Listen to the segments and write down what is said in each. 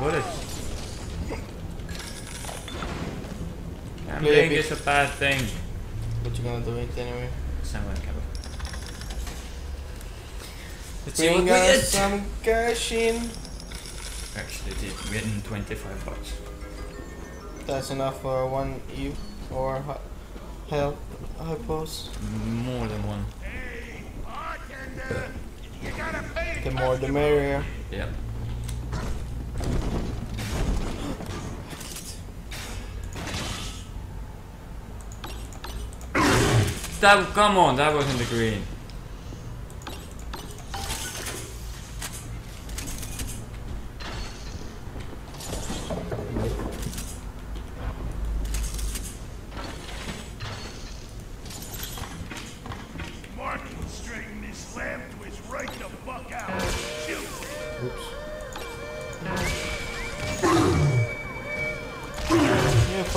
bullets. I'm doing is a bad thing. But you're gonna do it anyway. We got some cash in. Actually, we had 25 bucks. That's enough for one Eve or hell, I suppose. More than one. Hey, bartender, you gotta pay. The more, the merrier. Yep. That, come on, that wasn't the green.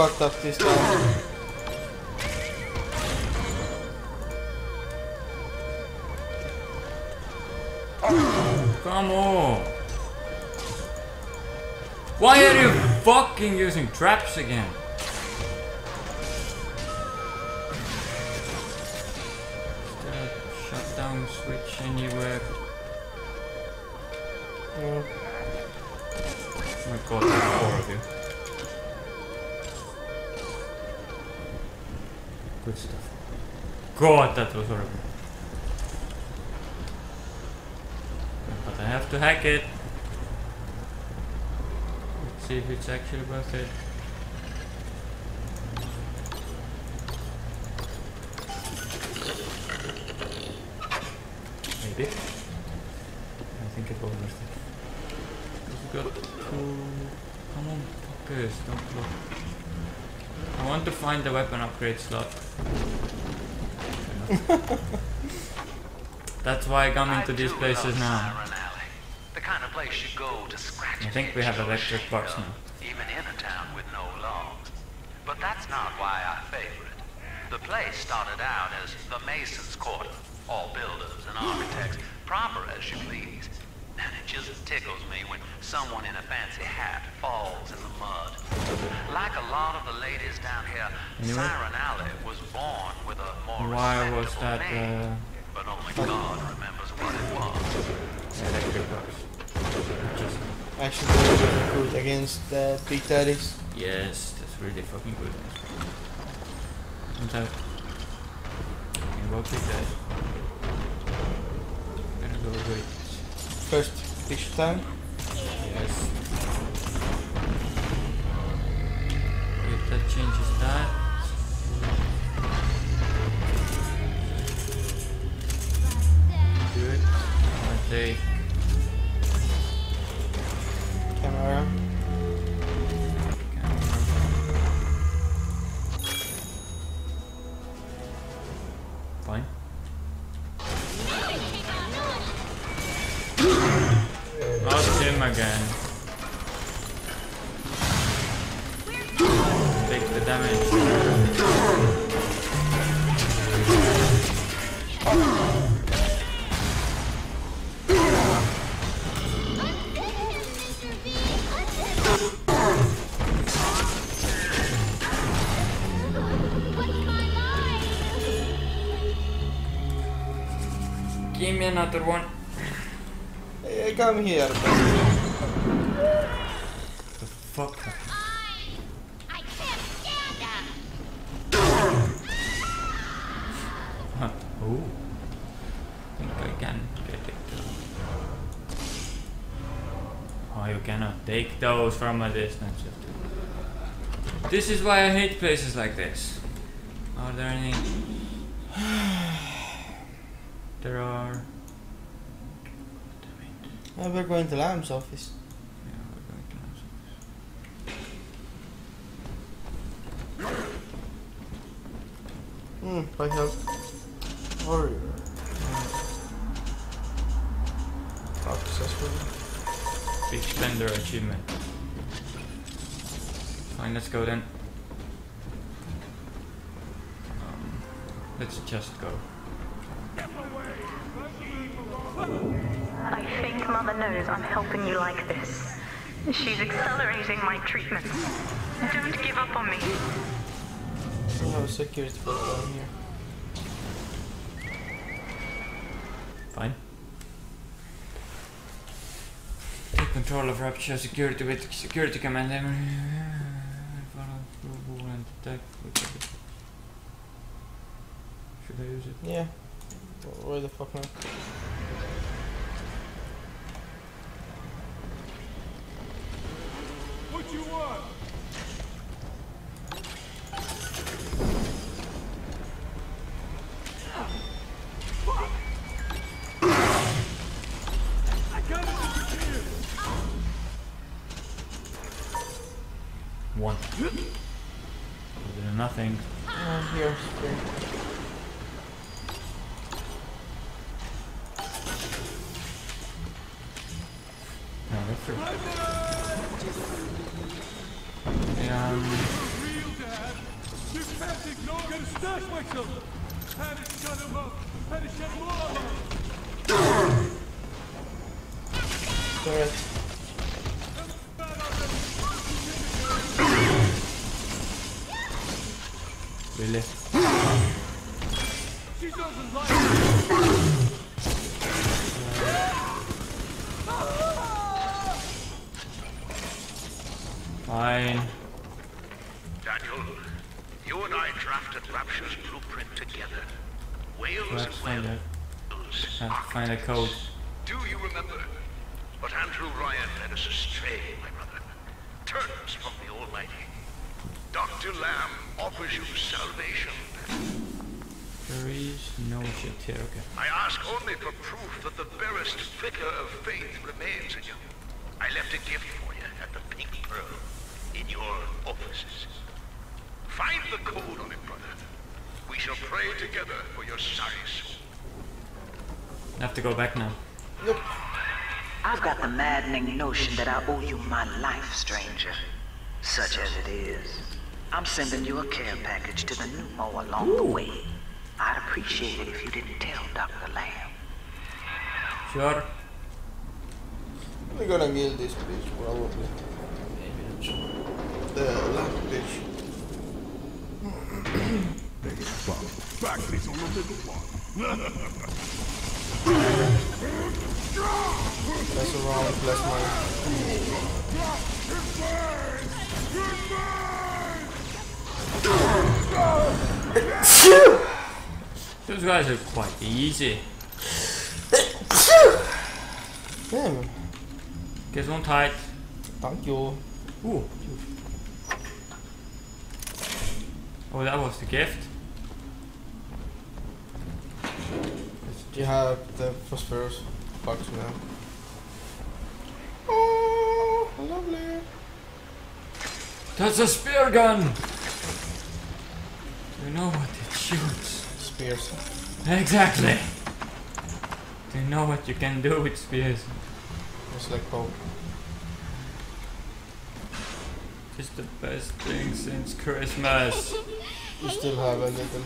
Fucked up this time. Come on! Why are you fucking using traps again? Is there a shutdown switch anywhere? No. Oh my god, there's 4 of you. Good stuff. God, that was horrible. But I have to hack it. Let's see if it's actually worth it. Maybe. I think it was worth it. We've got 2... Come on, fuckers, don't block. I want to find the weapon upgrade slot. That's why I come into these places now. The kind of place you go to scratch. I think we have electric parts now. Even in a town with no laws. But that's not why I favor it. The place started out as the Mason's Quarter. All builders and architects, proper as you please. And it just tickles me when someone in a fancy hat falls in the mud. Like a lot of the ladies down here, anyway. Siren Alley was born with a more respectable name. But only God remembers what it was. Yeah, that's good box. Just actually really good against the big daddies. Yes, that's really fucking good. I'm tired. Okay, what big daddy? I'm gonna go wait. First picture time? Yes. If that changes that. Good. I take camera. Fine. Lost him again. Take the damage. Give me another one. Come here. What the fuck? I can't stand that. Oh, I think I can get it. Oh, you cannot take those from a distance. This is why I hate places like this. Are there any? There are. Yeah, we're going to Lamb's office. Yeah, we're going to Lamb's office. I have warrior. Successful. Big spender achievement. Fine, let's go then. Let's just go. I think Mother knows I'm helping you like this. She's accelerating my treatment. Don't give up on me. I was so curious to put it on here. Fine. Take control of Rapture security with security command. Follow and attack. Should I use it? Yeah. Where the fuck now? What you want? One. Nothing. Here. No, that's true. Sorry. Really? She doesn't like fine. Daniel, you and I drafted Rapture's blueprint together. Find a code. Do you remember? But Andrew Ryan led us astray, my brother. Turned us from the Almighty. Dr. Lamb offers you salvation. There is no shit here, okay. I ask only for proof that the barest flicker of faith remains in you. I left a gift for you at the Pink Pearl, in your offices. Find the code on it, brother. We shall pray together for your sorry soul. I have to go back now. Nope. I've got the maddening notion that I owe you my life, stranger. Such as it is. I'm sending you a care package to the pneumo along the way. I'd appreciate it if you didn't tell Dr. Lamb. Sure. We're gonna kill this bitch probably. The last bitch. Backface on the little one. That's around, Those guys are quite easy. Damn. Get on tight. Thank you. Ooh. Oh, that was the gift. Do you have the phosphorus box now? Oh, lovely. That's a spear gun. Do you know what it shoots? Spears. Exactly! Do you know what you can do with spears? Just like poke. Just the best thing since Christmas. You still have a little.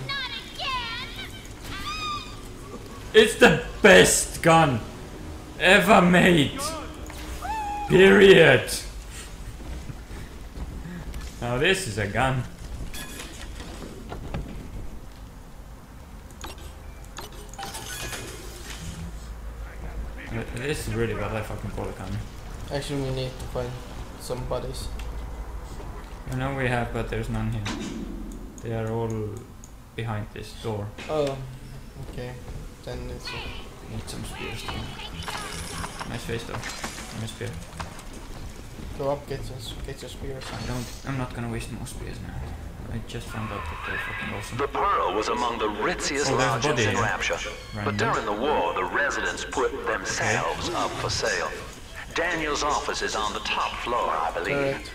It's the best gun ever made. Period. Now this is a gun. This is really what I fucking call a gun. Actually, we need to find some bodies. I know we have, but there's none here. They are all behind this door. Oh, okay. Then it's need some spears too. Nice face though. Nice spear. Go up, get your spears. I'm not gonna waste more spears now. I just found out that they're fucking awesome. The Pearl was among the ritziest lodges in Rapture. But during the war, the residents put themselves up for sale. Daniel's office is on the top floor, I believe.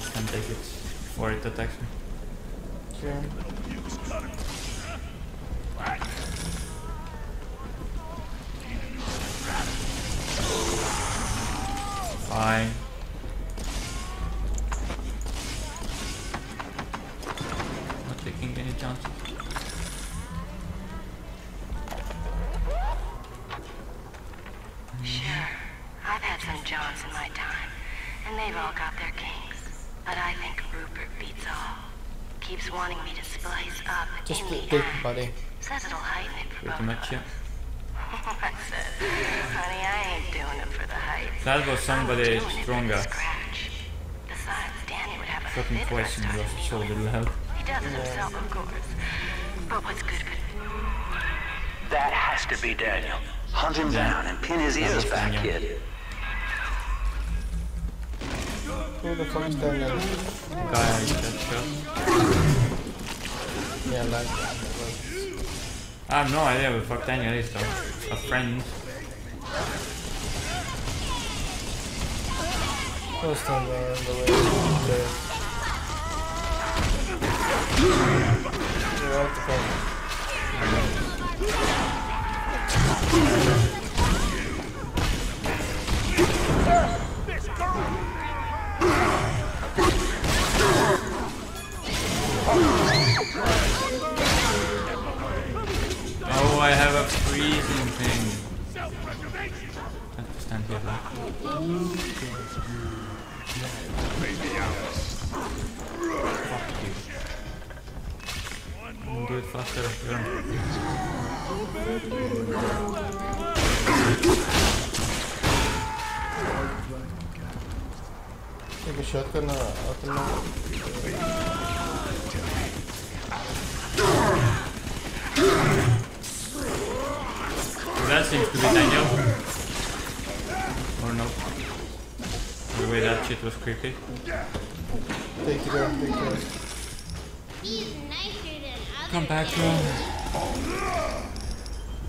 Just can take it before it attacks me. Sure. Fine. Not taking any chances. had some Johns in my time, and they've all got their kings. But I think Rupert beats all. Keeps wanting me to splice up just in the act. Buddy. Says it'll heighten it for both of us. I said, honey, I ain't doing it for the height. That was somebody stronger. Besides, Danny would have a fucking question just so little help. He does it himself, of course. But what's good for him? That has to be Daniel. Hunt him down and pin his ears back, kid. The first time yeah, like that. I have no idea who the fuck Daniel is though. A friend. First time I ran away from there. You're out the front. This oh, I have a freezing thing. Let's stand here. Fuck you. Do it faster. Take a shotgun out the mouth. That seems to be Daniel. Or no. The way that shit was creepy. Take it out, take it out. He's nicer than others. Come back to him.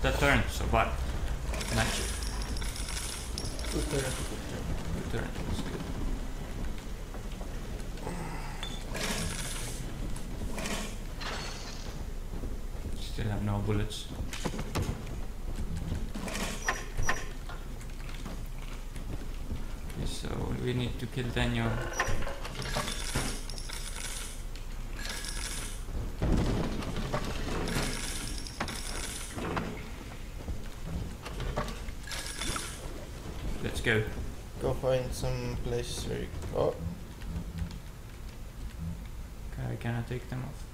That turn, so what? Nice. Good turn. Good turn, that's good. Still have no bullets. So we need to kill Daniel. Let's go. Go find some place where you go. Okay, can I take them off?